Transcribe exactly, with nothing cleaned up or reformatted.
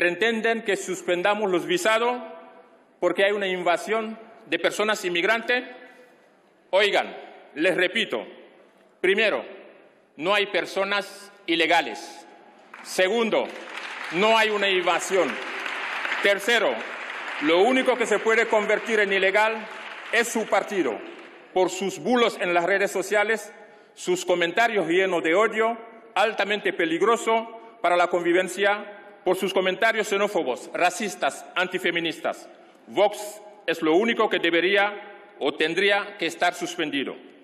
pretenden que suspendamos los visados porque hay una invasión de personas inmigrantes. Oigan, les repito, primero, no hay personas ilegales. Segundo, no hay una invasión. Tercero, lo único que se puede convertir en ilegal es su partido, por sus bulos en las redes sociales, sus comentarios llenos de odio, altamente peligroso para la convivencia, por sus comentarios xenófobos, racistas, antifeministas. Vox es lo único que debería o tendría que estar suspendido.